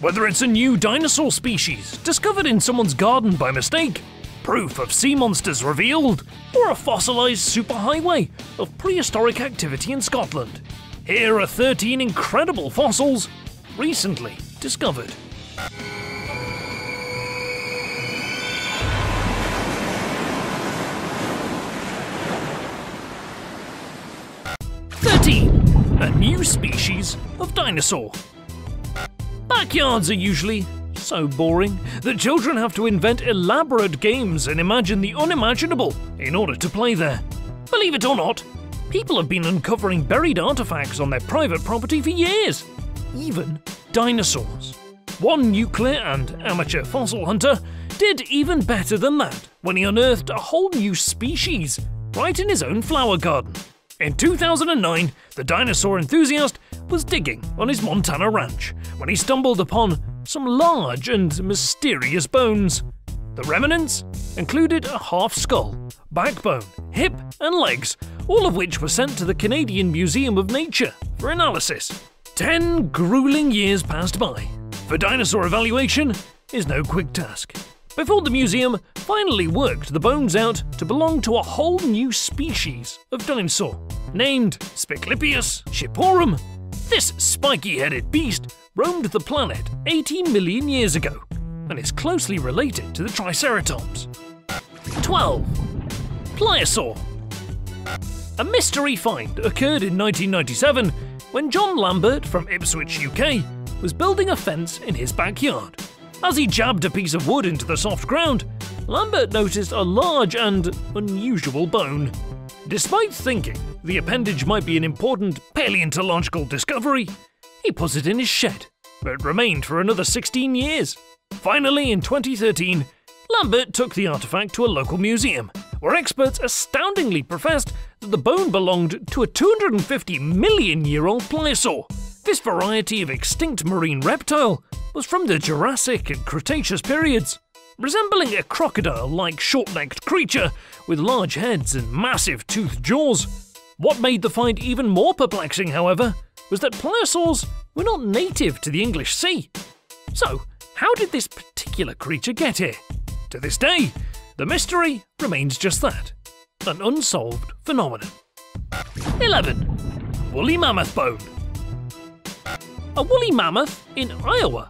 Whether it's a new dinosaur species discovered in someone's garden by mistake, proof of sea monsters revealed, or a fossilised superhighway of prehistoric activity in Scotland, here are 13 incredible fossils recently discovered. A new species of dinosaur. Backyards are usually so boring that children have to invent elaborate games and imagine the unimaginable in order to play there. Believe it or not, people have been uncovering buried artifacts on their private property for years, even dinosaurs. One nuclear and amateur fossil hunter did even better than that when he unearthed a whole new species right in his own flower garden. In 2009, the dinosaur enthusiast was digging on his Montana ranch when he stumbled upon some large and mysterious bones. The remnants included a half skull, backbone, hip and legs, all of which were sent to the Canadian Museum of Nature for analysis. 10 grueling years passed by, for dinosaur evaluation is no quick task, before the museum finally worked the bones out to belong to a whole new species of dinosaur, named Spiclypeus shipporum. This spiky-headed beast roamed the planet 80 million years ago and is closely related to the Triceratops. 12. Pliosaur. A mystery find occurred in 1997 when John Lambert from Ipswich, UK was building a fence in his backyard. As he jabbed a piece of wood into the soft ground, Lambert noticed a large and unusual bone. Despite thinking the appendage might be an important paleontological discovery, he put it in his shed, where it remained for another 16 years. Finally, in 2013, Lambert took the artifact to a local museum, where experts astoundingly professed that the bone belonged to a 250 million year old pliosaur. This variety of extinct marine reptile was from the Jurassic and Cretaceous periods, resembling a crocodile-like short-necked creature with large heads and massive toothed jaws. What made the find even more perplexing, however, was that pliosaurs were not native to the English sea. So, how did this particular creature get here? To this day, the mystery remains just that, an unsolved phenomenon. 11. Woolly mammoth bone. A woolly mammoth in Iowa.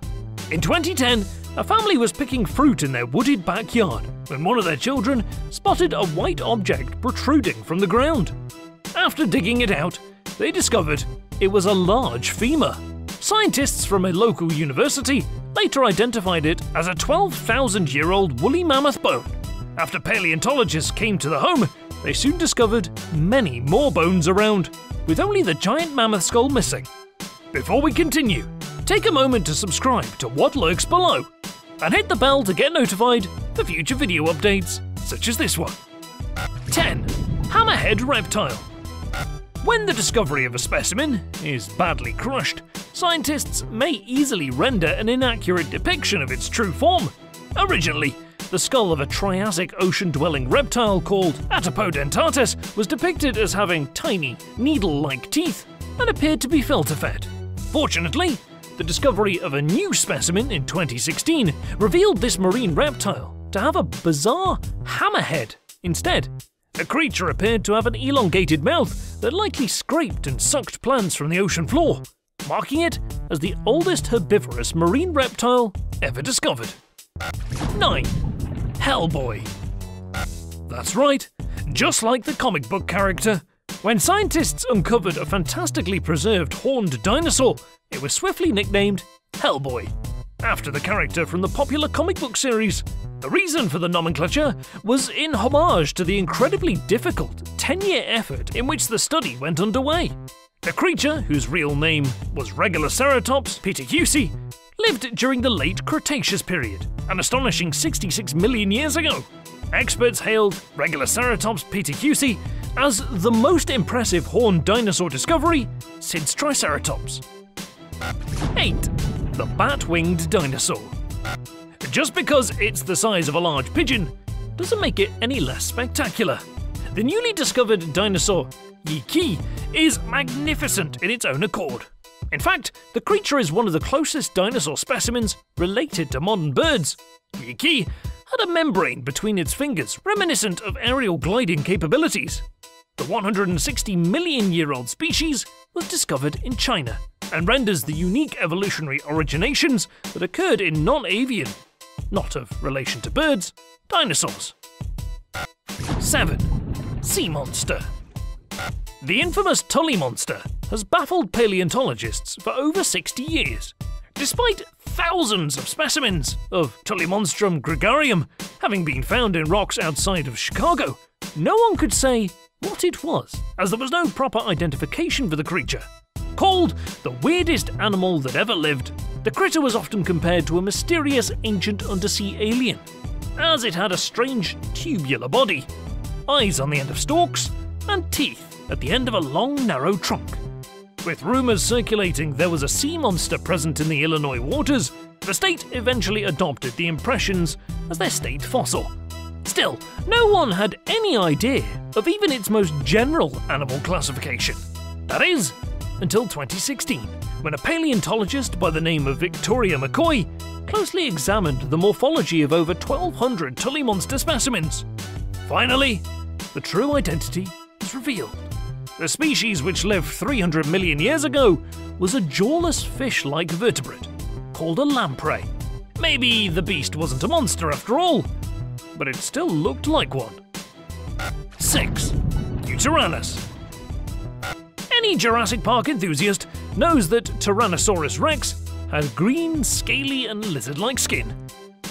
In 2010, a family was picking fruit in their wooded backyard when one of their children spotted a white object protruding from the ground. After digging it out, they discovered it was a large femur. Scientists from a local university later identified it as a 12,000-year-old woolly mammoth bone. After paleontologists came to the home, they soon discovered many more bones around, with only the giant mammoth skull missing. Before we continue, take a moment to subscribe to What Lurks Below and hit the bell to get notified for future video updates such as this one. 10. Hammerhead reptile. When the discovery of a specimen is badly crushed, scientists may easily render an inaccurate depiction of its true form. Originally, the skull of a Triassic ocean-dwelling reptile called Atopodentatus was depicted as having tiny, needle-like teeth and appeared to be filter-fed. Fortunately, the discovery of a new specimen in 2016 revealed this marine reptile to have a bizarre hammerhead instead. The creature appeared to have an elongated mouth that likely scraped and sucked plants from the ocean floor, marking it as the oldest herbivorous marine reptile ever discovered. 9. Hellboy. That's right, just like the comic book character, when scientists uncovered a fantastically preserved horned dinosaur, it was swiftly nicknamed Hellboy, after the character from the popular comic book series. The reason for the nomenclature was in homage to the incredibly difficult 10-year effort in which the study went underway. The creature, whose real name was Regaliceratops peterhewsi, lived during the late Cretaceous period, an astonishing 66 million years ago. Experts hailed Regaliceratops peterhewsi as the most impressive horned dinosaur discovery since Triceratops. 8. The bat-winged dinosaur. Just because it's the size of a large pigeon doesn't make it any less spectacular. The newly discovered dinosaur Yi Qi is magnificent in its own accord. In fact, the creature is one of the closest dinosaur specimens related to modern birds. Yi Qi had a membrane between its fingers reminiscent of aerial gliding capabilities. The 160 million year old species was discovered in China and renders the unique evolutionary originations that occurred in non-avian, not of relation to birds, dinosaurs. 7. Sea monster. The infamous Tullymonster has baffled paleontologists for over 60 years, despite thousands of specimens of Tullymonstrum gregarium having been found in rocks outside of Chicago. No one could say what it was, as there was no proper identification for the creature. Called the weirdest animal that ever lived, the critter was often compared to a mysterious ancient undersea alien, as it had a strange tubular body, eyes on the end of stalks, and teeth at the end of a long, narrow trunk. With rumours circulating there was a sea monster present in the Illinois waters, the state eventually adopted the impressions as their state fossil. Still, no one had any idea of even its most general animal classification. That is, until 2016, when a paleontologist by the name of Victoria McCoy closely examined the morphology of over 1,200 Tullymonster specimens. Finally, the true identity was revealed. The species, which lived 300 million years ago, was a jawless fish-like vertebrate called a lamprey. Maybe the beast wasn't a monster after all, but it still looked like one. 6. Euteranus. Any Jurassic Park enthusiast knows that Tyrannosaurus rex has green, scaly and lizard-like skin.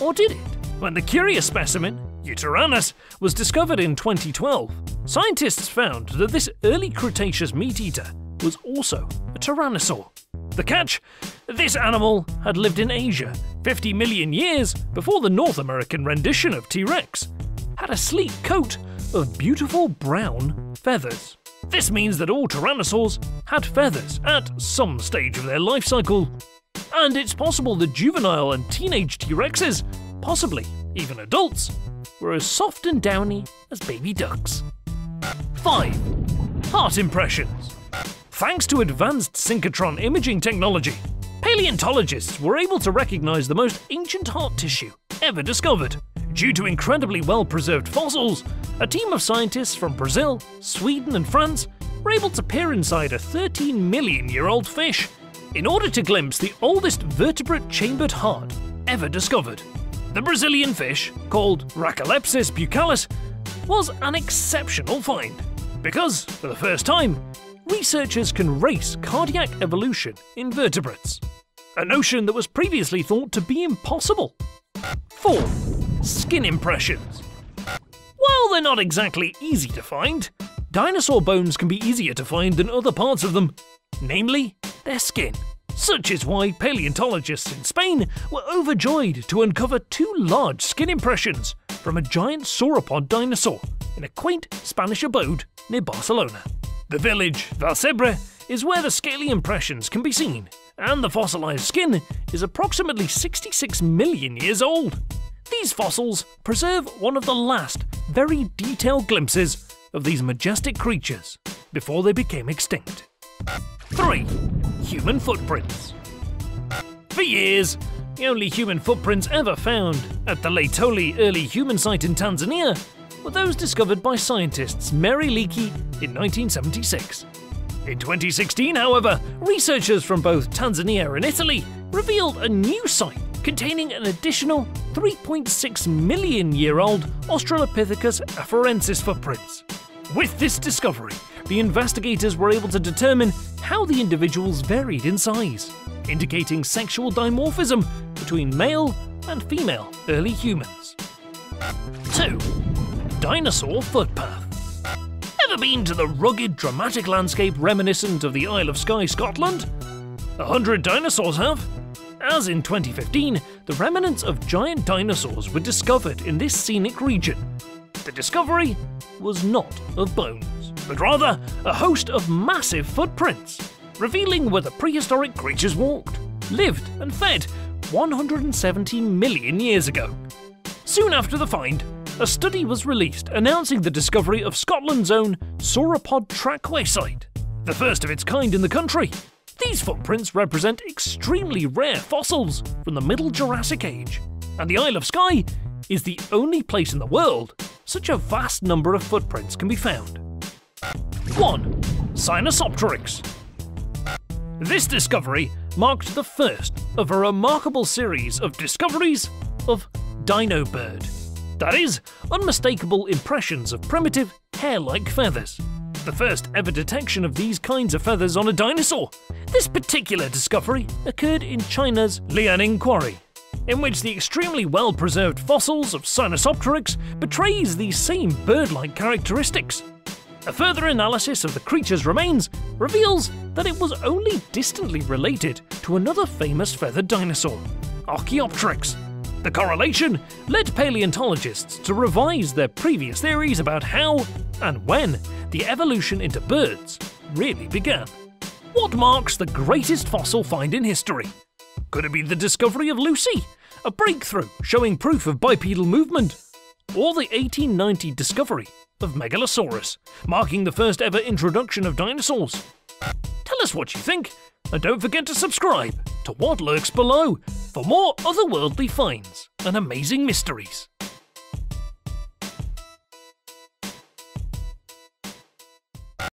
Or did it? When the curious specimen, Euteranus, was discovered in 2012, scientists found that this early Cretaceous meat-eater was also a tyrannosaur. The catch? This animal had lived in Asia 50 million years before the North American rendition of T-Rex, had a sleek coat of beautiful brown feathers. This means that all tyrannosaurs had feathers at some stage of their life cycle, and it's possible that juvenile and teenage T-Rexes, possibly even adults, were as soft and downy as baby ducks. 5. Heart impressions. Thanks to advanced synchrotron imaging technology, paleontologists were able to recognise the most ancient heart tissue ever discovered. Due to incredibly well-preserved fossils, a team of scientists from Brazil, Sweden and France were able to peer inside a 13 million year old fish in order to glimpse the oldest vertebrate chambered heart ever discovered. The Brazilian fish, called Racolepsis bucalis, was an exceptional find, because, for the first time, researchers can race cardiac evolution in vertebrates, a notion that was previously thought to be impossible. 4. Skin impressions. While they're not exactly easy to find, dinosaur bones can be easier to find than other parts of them, namely their skin. Such is why paleontologists in Spain were overjoyed to uncover two large skin impressions from a giant sauropod dinosaur in a quaint Spanish abode near Barcelona. The village Valsebre is where the scaly impressions can be seen, and the fossilised skin is approximately 66 million years old. These fossils preserve one of the last very detailed glimpses of these majestic creatures before they became extinct. 3. Human footprints. For years, the only human footprints ever found at the Laetoli early human site in Tanzania were those discovered by scientists Mary Leakey in 1976. In 2016, however, researchers from both Tanzania and Italy revealed a new site containing an additional 3.6 million year old Australopithecus afarensis footprints. With this discovery, the investigators were able to determine how the individuals varied in size, indicating sexual dimorphism between male and female early humans. 2. Dinosaur footpath. Ever been to the rugged, dramatic landscape reminiscent of the Isle of Skye, Scotland? 100 dinosaurs have. As in 2015, the remnants of giant dinosaurs were discovered in this scenic region. The discovery was not of bones, but rather a host of massive footprints, revealing where the prehistoric creatures walked, lived and fed 170 million years ago. Soon after the find, a study was released announcing the discovery of Scotland's own sauropod trackway site, the first of its kind in the country. These footprints represent extremely rare fossils from the Middle Jurassic Age, and the Isle of Skye is the only place in the world such a vast number of footprints can be found. 1. Sinosauropteryx. This discovery marked the first of a remarkable series of discoveries of dino bird, that is, unmistakable impressions of primitive hair-like feathers. The first ever detection of these kinds of feathers on a dinosaur. This particular discovery occurred in China's Liaoning Quarry, in which the extremely well-preserved fossils of Sinosauropteryx betrays these same bird-like characteristics. A further analysis of the creature's remains reveals that it was only distantly related to another famous feathered dinosaur, Archaeopteryx. The correlation led paleontologists to revise their previous theories about how and when the evolution into birds really began. What marks the greatest fossil find in history? Could it be the discovery of Lucy, a breakthrough showing proof of bipedal movement? Or the 1890 discovery of Megalosaurus, marking the first ever introduction of dinosaurs? Tell us what you think, and don't forget to subscribe to What Lurks Below for more otherworldly finds and amazing mysteries.